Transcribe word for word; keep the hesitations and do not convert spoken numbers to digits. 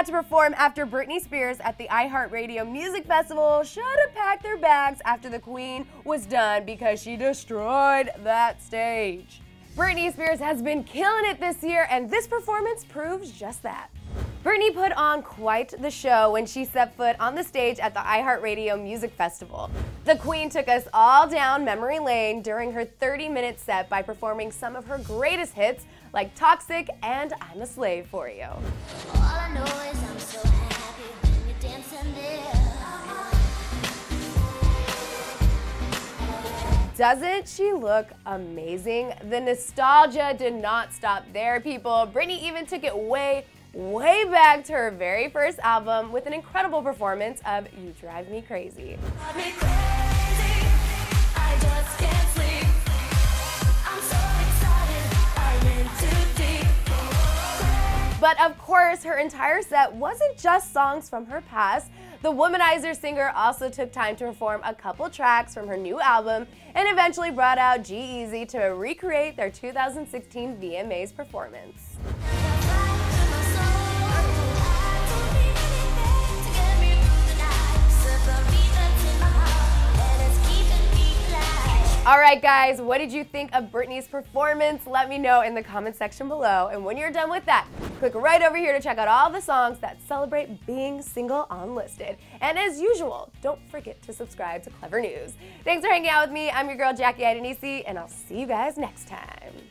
had to perform after Britney Spears at the iHeartRadio Music Festival should have packed their bags after the Queen was done because she destroyed that stage. Britney Spears has been killing it this year, and this performance proves just that. Britney put on quite the show when she set foot on the stage at the iHeartRadio Music Festival. The Queen took us all down memory lane during her thirty-minute set by performing some of her greatest hits like Toxic and I'm a Slave four U. Doesn't she look amazing? The nostalgia did not stop there, people. Britney even took it way, way back to her very first album with an incredible performance of You Drive Me Crazy. Drive me crazy. I just can't sleep. I'm so excited. I'm in too deep. But of course, her entire set wasn't just songs from her past. The Womanizer singer also took time to perform a couple tracks from her new album and eventually brought out G-Eazy to recreate their two thousand sixteen V M As performance. Alright guys, what did you think of Britney's performance? Let me know in the comment section below. And when you're done with that, click right over here to check out all the songs that celebrate being single on Listed. And as usual, don't forget to subscribe to Clevver News. Thanks for hanging out with me. I'm your girl Jackie Iadonski, and I'll see you guys next time.